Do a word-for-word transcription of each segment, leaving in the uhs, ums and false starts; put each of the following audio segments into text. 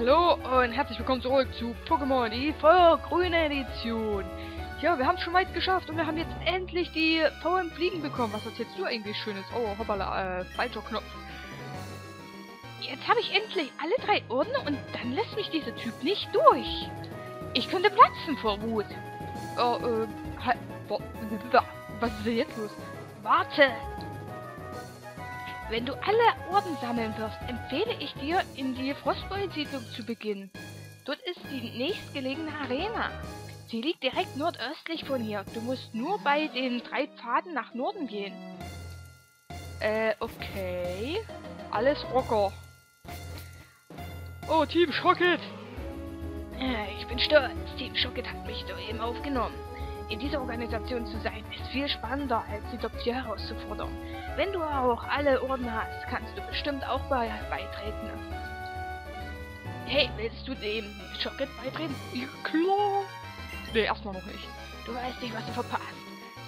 Hallo und herzlich willkommen zurück zu Pokémon, die Feuergrüne Edition. Ja, wir haben es schon weit geschafft und wir haben jetzt endlich die Power im Fliegen bekommen. Was das jetzt nur eigentlich schön ist. Oh, hoppala, äh, falscher Knopf. Jetzt habe ich endlich alle drei Orden und dann lässt mich dieser Typ nicht durch. Ich könnte platzen vor Wut. Oh, äh, halt, boah, was ist denn jetzt los? Warte! Wenn du alle Orden sammeln wirst, empfehle ich dir, in die Frostboll-Siedlung zu beginnen. Dort ist die nächstgelegene Arena. Sie liegt direkt nordöstlich von hier. Du musst nur bei den drei Pfaden nach Norden gehen. Äh, okay. Alles Rocker. Oh, Team Schockett! Ich bin stolz. Team Schockett hat mich soeben aufgenommen. In dieser Organisation zu sein, ist viel spannender, als die Doktor herauszufordern. Wenn du auch alle Orden hast, kannst du bestimmt auch bei beitreten. Hey, willst du dem Schockett beitreten? Ja, klar. Ne, erstmal noch nicht. Du weißt nicht, was du verpasst.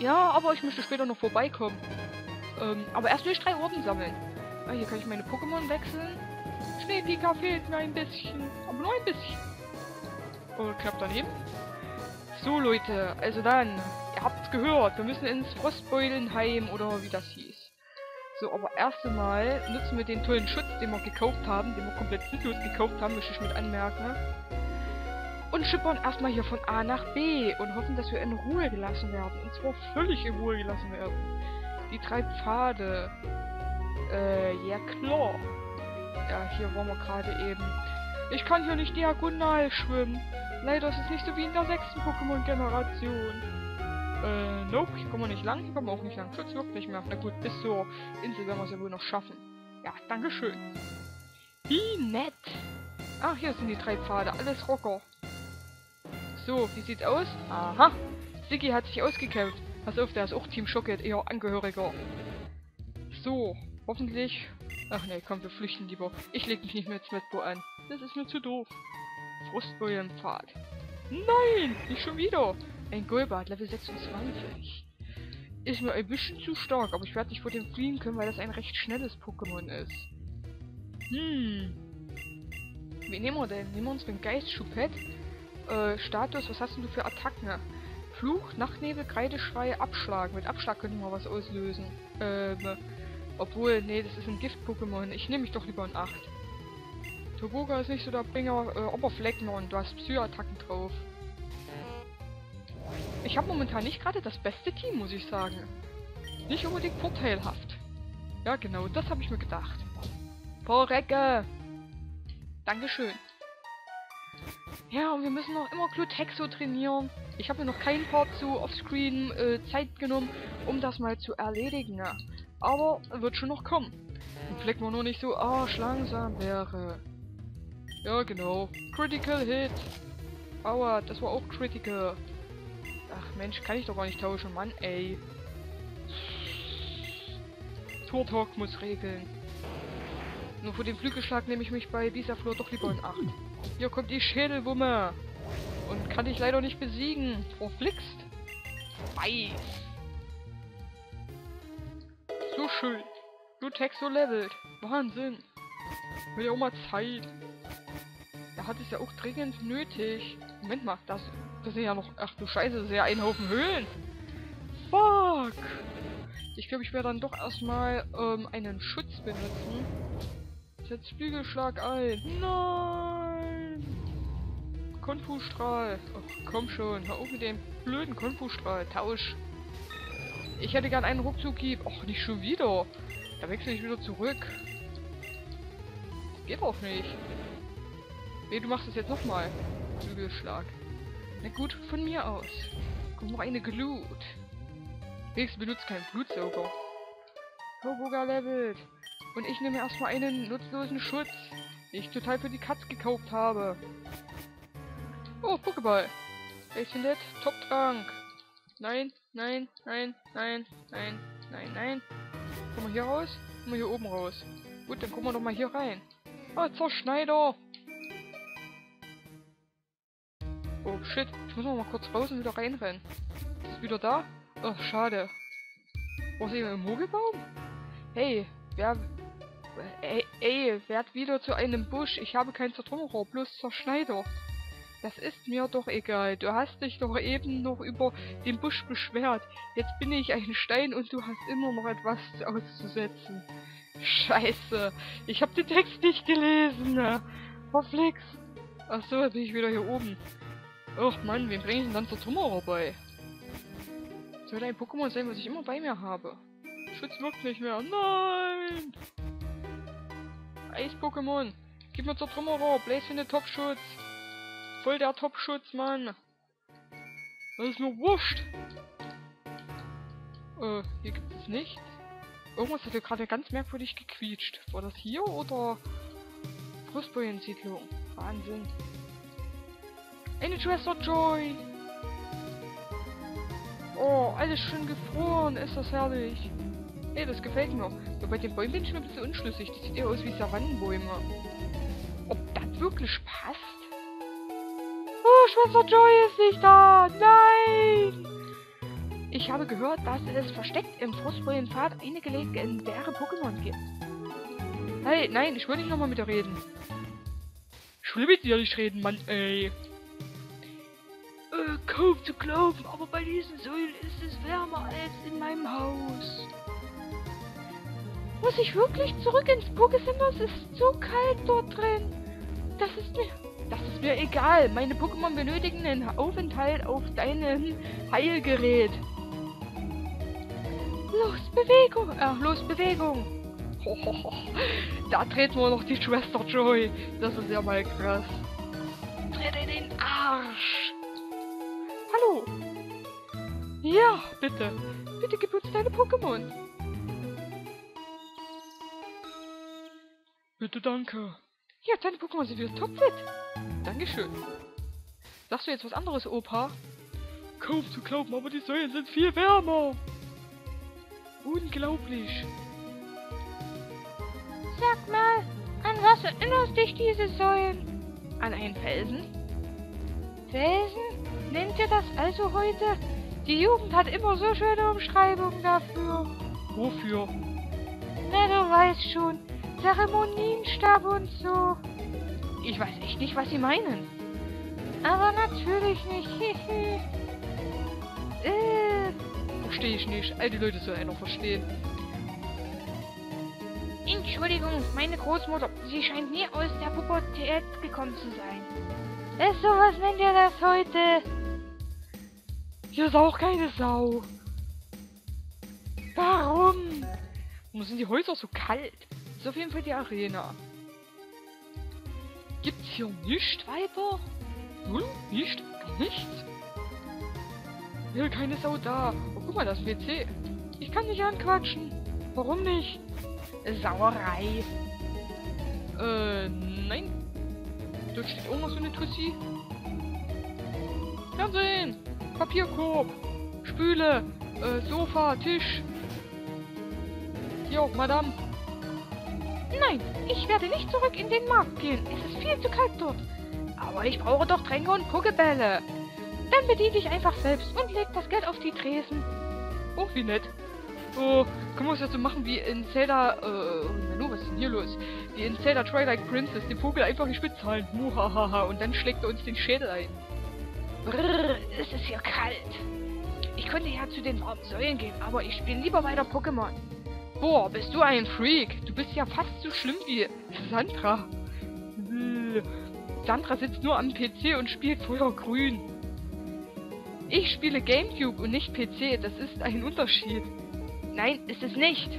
Ja, aber ich möchte später noch vorbeikommen. Ähm, aber erst will ich drei Orden sammeln. Ah, hier kann ich meine Pokémon wechseln. Schneepika fehlt mir ein bisschen. Aber nur ein bisschen. Und knapp daneben. So Leute, also dann, ihr habt's gehört, wir müssen ins Frostbeulenheim oder wie das hieß. So, aber erst einmal nutzen wir den tollen Schutz, den wir gekauft haben, den wir komplett sinnlos gekauft haben, möchte ich mit anmerken. Und schippern erstmal hier von A nach B und hoffen, dass wir in Ruhe gelassen werden. Und zwar völlig in Ruhe gelassen werden. Die drei Pfade. Äh, ja klar. Ja, hier waren wir gerade eben. Ich kann hier nicht diagonal schwimmen. Leider ist es nicht so wie in der sechsten Pokémon-Generation. Äh, nope, hier kommen wir nicht lang, hier kommen wir auch nicht lang. Schutz wirkt nicht mehr. Na gut, bis zur Insel werden wir es ja wohl noch schaffen. Ja, dankeschön. Wie nett. Ach, hier sind die drei Pfade, alles Rocker. So, wie sieht's aus? Aha, Siggi hat sich ausgekämpft. Pass auf, der ist auch Team Schockett, eher Angehöriger. So, hoffentlich... Ach ne, komm, wir flüchten lieber. Ich leg mich nicht mehr mit Metbo an. Das ist mir zu doof. Frostbeulenpfad. Nein, nicht schon wieder. Ein Golbat, Level sechsundzwanzig. Ist mir ein bisschen zu stark, aber ich werde nicht vor dem fliehen können, weil das ein recht schnelles Pokémon ist. Hm. Wie nehmen wir denn? Nehmen wir uns den Geist Schuppett. Äh, Status, was hast denn du für Attacken? Fluch, Nachtnebel, Kreideschrei, Abschlag. Mit Abschlag können wir was auslösen. Ähm, obwohl, nee, das ist ein Gift-Pokémon. Ich nehme mich doch lieber ein acht. Toboga ist nicht so der Bringer, äh, aber Fleckmon, du hast Psy-Attacken drauf. Ich habe momentan nicht gerade das beste Team, muss ich sagen. Nicht unbedingt vorteilhaft. Ja genau, das habe ich mir gedacht. Vorrecke! Dankeschön. Ja, und wir müssen noch immer Klutexo trainieren. Ich habe mir noch keinen Part zu Offscreen äh, Zeit genommen, um das mal zu erledigen. Ja. Aber wird schon noch kommen. Und Fleckmon nur nicht so arschlangsam wäre. Ja, genau. Critical Hit. Aua, das war auch Critical. Ach Mensch, kann ich doch gar nicht tauschen. Mann, ey. Tortok muss regeln. Nur vor dem Flügelschlag nehme ich mich bei Bisaflor doch lieber in acht. Hier kommt die Schädelwumme. Und kann ich leider nicht besiegen. Verflixt. Weiß. So schön. Klutexo levelt. Wahnsinn. Will ja auch mal Zeit. Er hat es ja auch dringend nötig. Moment mal, das, das sind ja noch... Ach du Scheiße, das ist ja ein Haufen Höhlen. Fuck. Ich glaube, ich werde dann doch erstmal ähm, einen Schutz benutzen. Setz Flügelschlag ein. Nein. Kung-Fu-Strahl. Ach, komm schon, hör auf mit dem blöden Kung-Fu-Strahl. Tausch. Ich hätte gern einen Ruckzuck-Hieb. Ach, nicht schon wieder. Da wechsle ich wieder zurück. Geht auch nicht. Nee, du machst es jetzt nochmal. Flügelschlag. Na gut, von mir aus. Kommt noch eine Glut. Nächstes benutzt keinen Blutsauger. Toboga levelt. Und ich nehme erstmal einen nutzlosen Schutz, den ich total für die Katz gekauft habe. Oh, Pokéball. Wer ist denn das? Top-Trank. Nein, nein, nein, nein, nein, nein, nein. Kommen wir hier raus? Kommen wir hier oben raus. Gut, dann gucken wir doch mal hier rein. Ah, Zerschneider! Oh shit, ich muss noch mal kurz raus und wieder reinrennen. Ist wieder da? Ach, schade. War es eben im Mogelbaum? Hey, wer Ey, ey, werd wieder zu einem Busch. Ich habe kein Zertrümmerer, bloß Zerschneider. Das ist mir doch egal. Du hast dich doch eben noch über den Busch beschwert. Jetzt bin ich ein Stein und du hast immer noch etwas auszusetzen. Scheiße. Ich habe den Text nicht gelesen. Verflixt. Ach so, jetzt bin ich wieder hier oben. Och Mann, wen bringe ich denn dann Zertrümmerer bei? Soll ein Pokémon sein, was ich immer bei mir habe. Schutz wirkt nicht mehr. Nein! Eis-Pokémon! Gib mir Zertrümmerer! Blaze findet Top-Schutz! Voll der Top-Schutz, Mann! Das ist nur wurscht! Äh, hier gibt es nichts. Irgendwas hat hier gerade ganz merkwürdig gequietscht. War das hier oder... Frostboll-Siedlung? Wahnsinn! Eine Schwester Joy! Oh, alles schön gefroren! Ist das herrlich! Ey, das gefällt mir. Ja, bei den Bäumen bin ich mir ein bisschen unschlüssig. Das sieht eher aus wie Savannenbäume. Ob das wirklich passt? Oh, Schwester Joy ist nicht da! Nein! Ich habe gehört, dass es versteckt im Frostbeulenpfad eine Gelegenheit, in der Pokémon gibt. Hey, nein, ich will nicht nochmal mit dir reden. Ich will mit dir nicht reden, Mann, ey. Äh, kaum zu glauben, aber bei diesen Säulen ist es wärmer als in meinem Haus. Muss ich wirklich zurück ins Pokécenter? Es ist zu kalt dort drin. Das ist mir... Das ist mir egal. Meine Pokémon benötigen einen Aufenthalt auf deinem Heilgerät. Los, Bewegung! Ach, los, Bewegung! Ho, ho, ho. Da treten wir noch die Schwester Joy. Das ist ja mal krass. Tritt in den Arsch! Hallo! Ja, bitte. Bitte gib uns deine Pokémon. Bitte danke. Ja, deine Pokémon sind wieder topfit. Dankeschön. Sagst du jetzt was anderes, Opa? Kaum zu glauben, aber die Säulen sind viel wärmer. Unglaublich. Sag mal, an was erinnerst dich diese Säulen? An einen Felsen? Felsen? Nennt ihr das also heute? Die Jugend hat immer so schöne Umschreibungen dafür. Wofür? Na, du weißt schon. Zeremonienstab und so. Ich weiß echt nicht, was sie meinen. Aber natürlich nicht. äh. Verstehe ich nicht. All die Leute sollen einen noch verstehen. Entschuldigung, meine Großmutter. Sie scheint nie aus der Pubertät gekommen zu sein. Ist sowas, nennt ihr das heute? Hier ist auch keine Sau. Warum? Warum sind die Häuser so kalt? Ist auf jeden Fall die Arena. Gibt's hier nicht weiter? Nun, nicht? Gar nichts? Will keine Sau da. Oh, guck mal, das P C. Ich kann nicht anquatschen. Warum nicht? Sauerei. Äh, nein. Dort steht auch noch so eine Tussi. Fernsehen. Papierkorb. Spüle. Äh, Sofa. Tisch. Hier auch, Madame. Nein, ich werde nicht zurück in den Markt gehen. Es ist viel zu kalt dort. Aber ich brauche doch Tränke und Pokébälle. Dann bediene dich einfach selbst und leg das Geld auf die Tresen. Oh, wie nett. Oh, können wir es ja so machen wie in Zelda... Äh, na nur, was ist denn hier los? Wie in Zelda Twilight Princess, den Vogel einfach nicht bezahlen. Muhahaha, und dann schlägt er uns den Schädel ein. Brrr, es ist hier kalt. Ich könnte ja zu den warmen Säulen gehen, aber ich spiele lieber weiter Pokémon. Boah, bist du ein Freak? Du bist ja fast so schlimm wie Sandra. Sandra sitzt nur am P C und spielt Feuergrün. Ich spiele Gamecube und nicht P C. Das ist ein Unterschied. Nein, ist es nicht.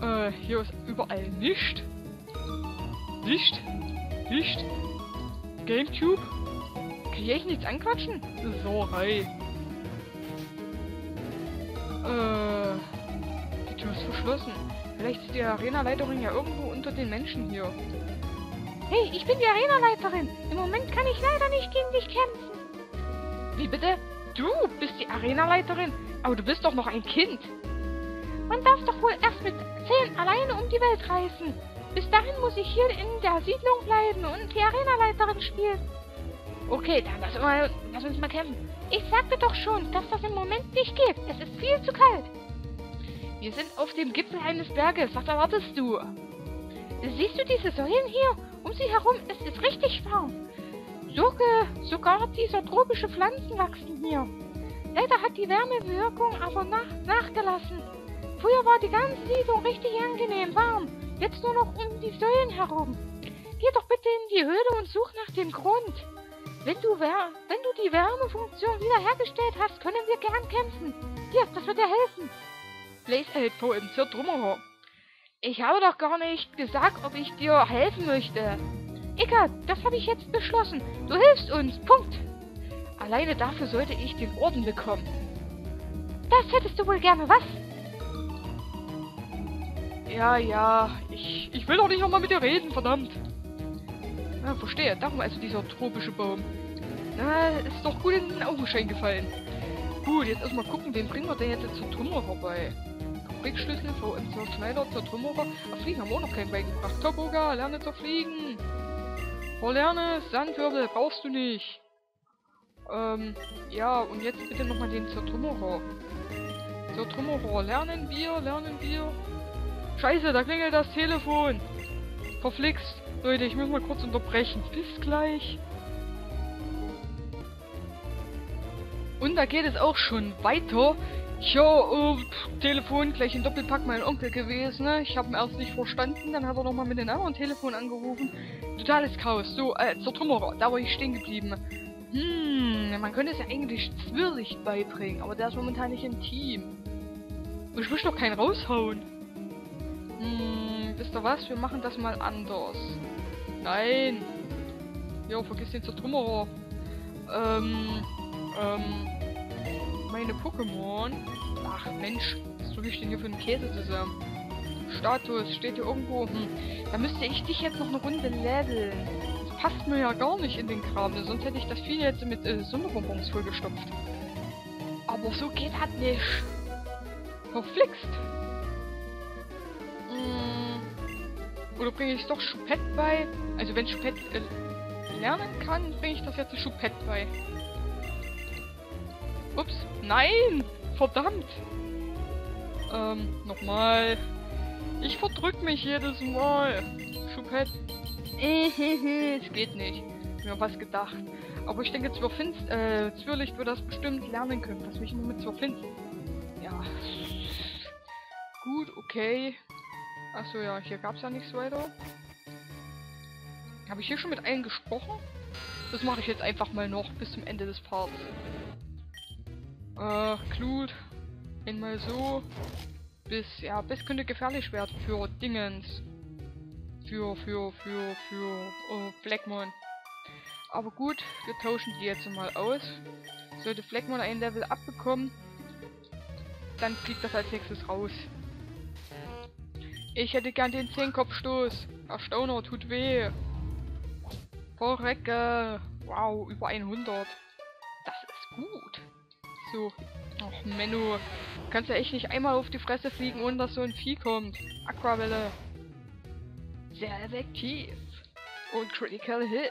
Äh, hier ist überall Licht. Licht. Licht. Gamecube. Kann ich echt nichts anquatschen? Sorry. Äh, die Tür ist verschlossen. Vielleicht ist die Arenaleiterin ja irgendwo unter den Menschen hier. Hey, ich bin die Arenaleiterin. Im Moment kann ich leider nicht gegen dich kämpfen. Wie bitte? Du bist die Arenaleiterin? Aber du bist doch noch ein Kind. Man darf doch wohl erst mit zehn alleine um die Welt reisen. Bis dahin muss ich hier in der Siedlung bleiben und die Arenaleiterin spielen. Okay, dann lass, mal, lass uns mal kämpfen. Ich sagte doch schon, dass das im Moment nicht geht. Es ist viel zu kalt. Wir sind auf dem Gipfel eines Berges. Was erwartest du? Siehst du diese Säulen hier? Um sie herum ist es richtig warm. Sogar, sogar diese tropischen Pflanzen wachsen hier. Leider hat die Wärmewirkung aber nach, nachgelassen. Früher war die ganze Siedlung richtig angenehm warm. Jetzt nur noch um die Säulen herum. Geh doch bitte in die Höhle und such nach dem Grund. Wenn du, wär wenn du die Wärmefunktion wiederhergestellt hast, können wir gern kämpfen. Hier, das wird dir helfen. Blaze hält vor im Zertrümmerer. Ich habe doch gar nicht gesagt, ob ich dir helfen möchte. Egal, das habe ich jetzt beschlossen. Du hilfst uns, Punkt. Alleine dafür sollte ich den Orden bekommen. Das hättest du wohl gerne, was? Ja, ja, ich, ich will doch nicht nochmal mit dir reden, verdammt. Ja, verstehe, darum also dieser tropische Baum. Na, ist doch gut in den Augenschein gefallen. Gut, jetzt erstmal gucken, wen bringen wir denn jetzt zur Trümmer vorbei? Fabrikschlüssel, V M zur Schneider, zur Trümmerer. Ach, Fliegen haben wir auch noch keinen beigebracht. Topoga, lerne zu fliegen. Verlerne, Sandwirbel, brauchst du nicht. Ähm, ja, und jetzt bitte nochmal den Zertrümmerer. Zertrümmerer, lernen wir, lernen wir. Scheiße, da klingelt das Telefon. Verflixt. Leute, ich muss mal kurz unterbrechen. Bis gleich. Und da geht es auch schon weiter. Ja, äh, Telefon, gleich im Doppelpack mein Onkel gewesen, ne? Ich habe ihn erst nicht verstanden, dann hat er nochmal mit dem anderen Telefon angerufen. Totales Chaos. So, äh, Zertrümmerer, da war ich stehen geblieben. Hm, man könnte es ja eigentlich Zwirrlicht beibringen, aber der ist momentan nicht im Team. Ich will doch keinen raushauen. Hm, wisst ihr was? Wir machen das mal anders. Nein. Jo, vergiss den Zertrümmerer. Ähm, ähm, meine Pokémon. Ach Mensch, was drücke ich denn hier für einen Käse zusammen? Status, steht hier irgendwo. Hm, da müsste ich dich jetzt noch eine Runde leveln. Passt mir ja gar nicht in den Kram, sonst hätte ich das Vieh jetzt mit äh, Sonderbonbons vollgestopft. Aber so geht das nicht. Verflixt. Mm. Oder bringe ich es doch Schuppett bei? Also wenn Schuppett äh, lernen kann, bringe ich das jetzt zu Schuppett bei. Ups, nein! Verdammt! Ähm, nochmal. Ich verdrück mich jedes Mal. Schuppett. Es geht nicht. Ich hab mir was gedacht. Aber ich denke, Zwirrfinst, äh, Zwirrlicht wird das bestimmt lernen können. Was mich nur mit Zwirrfinst. Ja. Gut, okay. Achso, ja, hier gab's ja nichts weiter. Habe ich hier schon mit allen gesprochen? Das mache ich jetzt einfach mal noch bis zum Ende des Parts. Äh, Klut. Einmal so. Bis, ja, bis könnte gefährlich werden für Dingens. Für, für, für, für, oh, Blackmon. Aber gut, wir tauschen die jetzt mal aus. Sollte Blackmon ein Level abbekommen, dann fliegt das als nächstes raus. Ich hätte gern den zehn-Kopfstoß. Erstauner, tut weh. Vorrecke. Wow, über hundert. Das ist gut. So. Ach, Menno. Du kannst ja echt nicht einmal auf die Fresse fliegen, ohne dass so ein Vieh kommt. Aquawelle. Sehr effektiv. Und Critical Hit.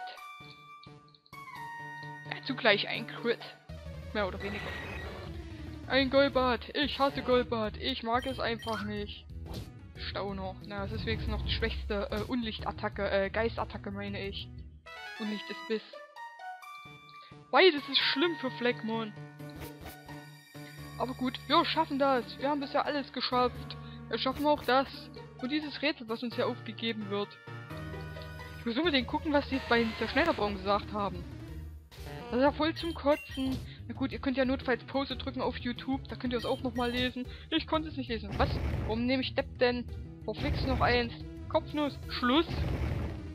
Dazu gleich ein Crit. Mehr oder weniger. Ein Golbat. Ich hasse Golbat. Ich mag es einfach nicht. Stauner. Na, es ist wenigstens noch die schwächste äh, Unlichtattacke, äh, Geistattacke meine ich. Unlicht ist Biss. Beides ist schlimm für Fleckmon. Aber gut, wir schaffen das. Wir haben bisher alles geschafft. Wir schaffen auch das. Und dieses Rätsel, was uns hier aufgegeben wird. Ich muss unbedingt gucken, was die bei den Zerschneiderbaum gesagt haben. Das ist ja voll zum Kotzen. Na gut, ihr könnt ja notfalls Pause drücken auf YouTube. Da könnt ihr es auch nochmal lesen. Ich konnte es nicht lesen. Was? Warum nehme ich Depp denn? Verflixt noch eins. Kopfnuss. Schluss.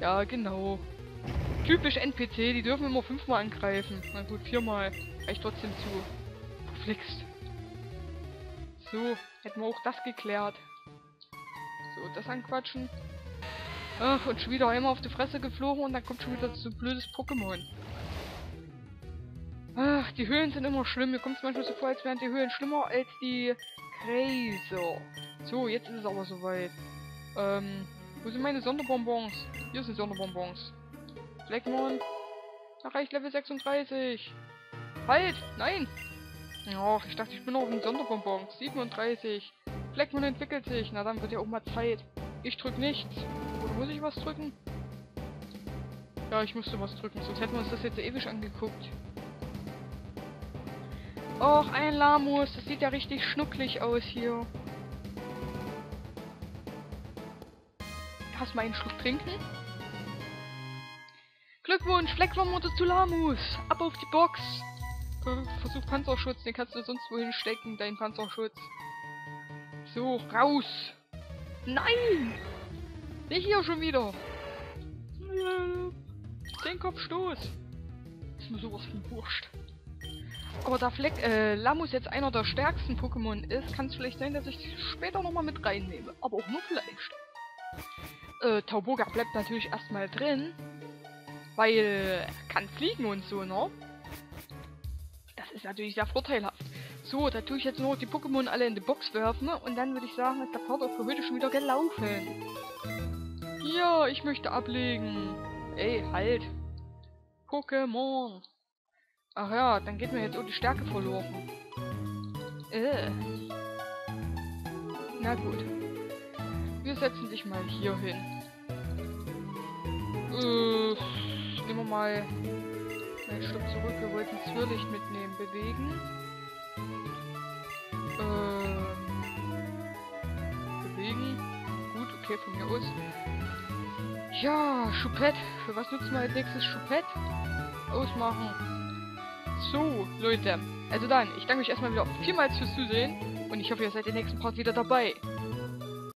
Ja, genau. Typisch N P C. Die dürfen immer fünfmal angreifen. Na gut, viermal. Reicht trotzdem zu. Verflixt. So. Hätten wir auch das geklärt. So, das anquatschen. Ach, und schon wieder einmal auf die Fresse geflogen und dann kommt schon wieder so ein blödes Pokémon. Ach, die Höhlen sind immer schlimm. Mir kommt es manchmal so vor, als wären die Höhlen schlimmer als die Gräser. So, jetzt ist es aber soweit. Ähm, wo sind meine Sonderbonbons? Hier sind Sonderbonbons. Blackmon. Erreicht Level sechsunddreißig. Halt! Nein! Och, ich dachte, ich bin auf dem Sonderbonbon. siebenunddreißig. Blackmon entwickelt sich. Na, dann wird ja auch mal Zeit. Ich drück nichts. Oder muss ich was drücken? Ja, ich musste was drücken, sonst hätten wir uns das jetzt ewig angeguckt. Och, ein Lamus. Das sieht ja richtig schnucklig aus hier. Hast mal einen Schluck trinken? Glückwunsch, Fleckmon wurde zu Lamus. Ab auf die Box. Versuch Panzerschutz, den kannst du sonst wohin stecken, deinen Panzerschutz. So, raus! Nein! Nicht hier schon wieder! Den Kopfstoß! Ist mir sowas von wurscht. Aber da Fleck, äh, Lamus jetzt einer der stärksten Pokémon ist, kann es vielleicht sein, dass ich später nochmal mit reinnehme. Aber auch nur vielleicht. Äh, Tauboga bleibt natürlich erstmal drin. Weil er kann fliegen und so, ne? Das ist natürlich sehr vorteilhaft. So, da tue ich jetzt nur die Pokémon alle in die Box werfen und dann würde ich sagen, ist der Part auch für heute schon wieder gelaufen. Ja, ich möchte ablegen. Ey, halt. Pokémon. Ach ja, dann geht mir jetzt auch die Stärke verloren. Äh. Na gut. Wir setzen dich mal hier hin. Äh, nehmen wir mal einen Schritt zurück. Wir wollten Zwirrlicht mitnehmen. Bewegen. Ähm, bewegen. Gut, okay, von mir aus. Ja, Schuppett. Für was nutzen wir als nächstes Schuppett? Ausmachen. So, Leute. Also dann, ich danke euch erstmal wieder vielmals fürs Zusehen. Und ich hoffe, ihr seid im nächsten Part wieder dabei.